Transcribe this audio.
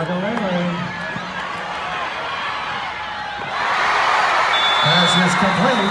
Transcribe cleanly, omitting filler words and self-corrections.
Chicago Langley. Pass is complete.